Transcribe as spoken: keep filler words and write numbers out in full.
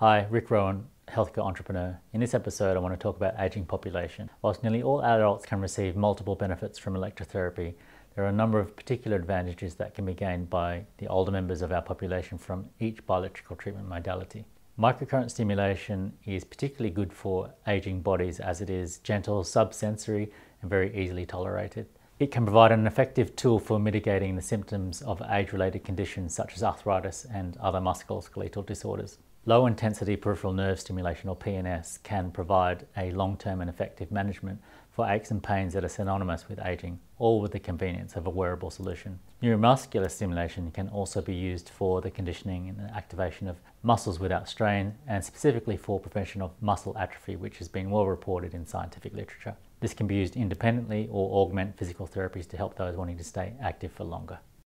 Hi, Rick Rowan, healthcare entrepreneur. In this episode, I want to talk about aging population. Whilst nearly all adults can receive multiple benefits from electrotherapy, there are a number of particular advantages that can be gained by the older members of our population from each bioelectrical treatment modality. Microcurrent stimulation is particularly good for aging bodies as it is gentle, subsensory, and very easily tolerated. It can provide an effective tool for mitigating the symptoms of age-related conditions such as arthritis and other musculoskeletal disorders. Low intensity peripheral nerve stimulation, or P N S, can provide a long-term and effective management for aches and pains that are synonymous with aging, all with the convenience of a wearable solution. Neuromuscular stimulation can also be used for the conditioning and activation of muscles without strain, and specifically for prevention of muscle atrophy, which has been well reported in scientific literature. This can be used independently or augment physical therapies to help those wanting to stay active for longer.